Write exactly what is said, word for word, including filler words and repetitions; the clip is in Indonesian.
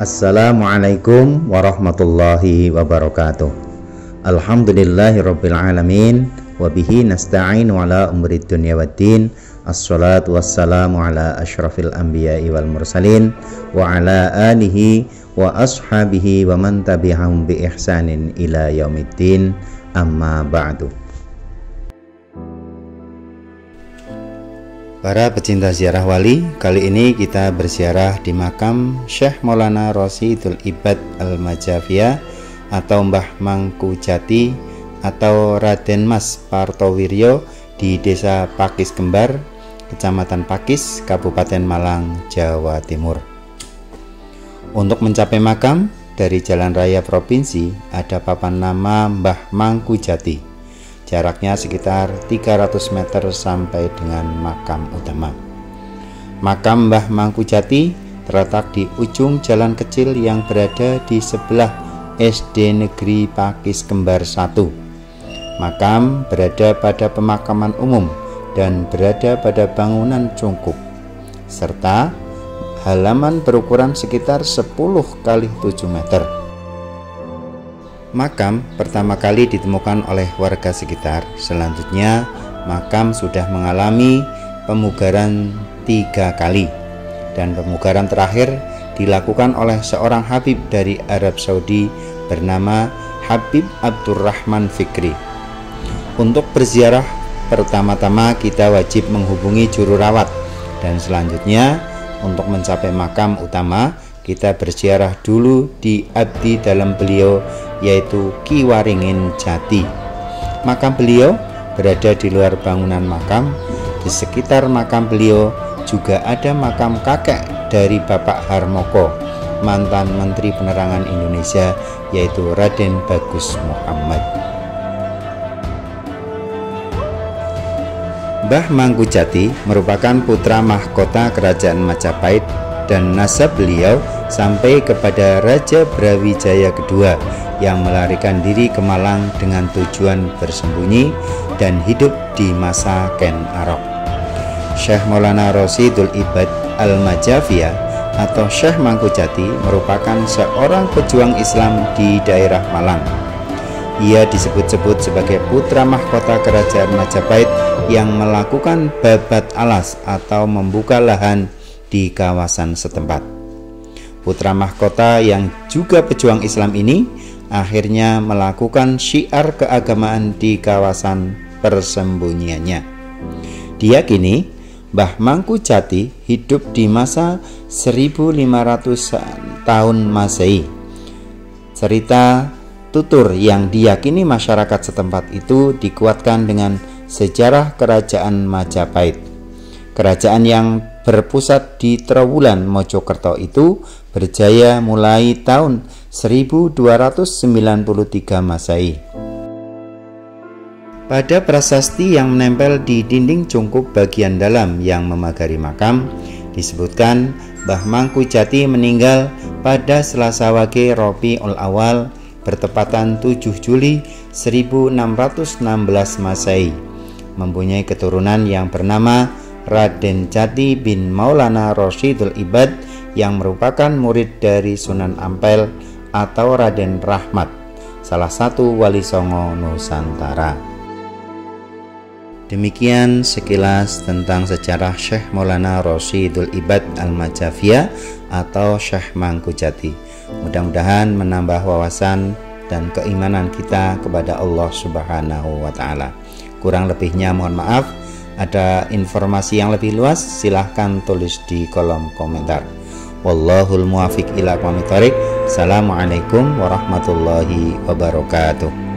Assalamualaikum warahmatullahi wabarakatuh. Alhamdulillahirrabbilalamin. Wabihi nasta'inu ala umri dunia waddin. Assalatu wassalamu ala ashrafil anbiya'i wal mursalin, wa ala alihi wa ashabihi wa man tabi'ahum bi ihsanin ila yaumiddin. Amma ba'du. Para pecinta ziarah wali, kali ini kita berziarah di makam Syekh Maulana Rosidul Ibad Al-Majafia atau Mbah Mangkujati atau Raden Mas Partowiryo di Desa Pakis Kembar, Kecamatan Pakis, Kabupaten Malang, Jawa Timur. Untuk mencapai makam dari jalan raya provinsi ada papan nama Mbah Mangkujati. Jaraknya sekitar tiga ratus meter sampai dengan makam utama. Makam Mbah Mangkujati terletak di ujung jalan kecil yang berada di sebelah S D Negeri Pakis Kembar satu. Makam berada pada pemakaman umum dan berada pada bangunan cungkup, serta halaman berukuran sekitar sepuluh kali tujuh meter. Makam pertama kali ditemukan oleh warga sekitar. Selanjutnya makam sudah mengalami pemugaran tiga kali, dan pemugaran terakhir dilakukan oleh seorang habib dari Arab Saudi bernama Habib Abdurrahman Fikri. Untuk berziarah pertama-tama kita wajib menghubungi juru rawat, dan selanjutnya untuk mencapai makam utama kita berziarah dulu di abdi dalam beliau, yaitu Ki Waringin Jati. Makam beliau berada di luar bangunan makam. Di sekitar makam beliau juga ada makam kakek dari Bapak Harmoko, mantan Menteri Penerangan Indonesia, yaitu Raden Bagus Muhammad. Mbah Mangkujati merupakan putra mahkota Kerajaan Majapahit, dan nasab beliau sampai kepada Raja Brawijaya kedua yang melarikan diri ke Malang dengan tujuan bersembunyi dan hidup di masa Ken Arok. Syekh Maulana Rosidul Ibad Al-Majafia atau Syekh Mangkujati merupakan seorang pejuang Islam di daerah Malang. Ia disebut-sebut sebagai putra mahkota Kerajaan Majapahit yang melakukan babat alas atau membuka lahan di kawasan setempat. Putra mahkota yang juga pejuang Islam ini akhirnya melakukan syiar keagamaan di kawasan persembunyiannya. Diyakini Mbah Mangkujati hidup di masa seribu lima ratus tahun Masehi. Cerita tutur yang diyakini masyarakat setempat itu dikuatkan dengan sejarah Kerajaan Majapahit. Kerajaan yang berpusat di Trawulan Mojokerto itu berjaya mulai tahun seribu dua ratus sembilan puluh tiga Masehi. Pada prasasti yang menempel di dinding cungkup bagian dalam yang memagari makam disebutkan Mbah Mangkujati meninggal pada Selasa Wage Rabiul Awal bertepatan tujuh Juli seribu enam ratus enam belas Masehi, mempunyai keturunan yang bernama Raden Jati bin Maulana Rosidul Ibad yang merupakan murid dari Sunan Ampel atau Raden Rahmat, salah satu wali songo Nusantara. Demikian sekilas tentang sejarah Syekh Maulana Rosidul Ibad Al-Majafia atau Syekh Mangkujati. Mudah-mudahan menambah wawasan dan keimanan kita kepada Allah Subhanahu wa Ta'ala. Kurang lebihnya mohon maaf. Ada informasi yang lebih luas silahkan tulis di kolom komentar. Wallahul muwafiq ila aqwamit thoriq. Assalamualaikum warahmatullahi wabarakatuh.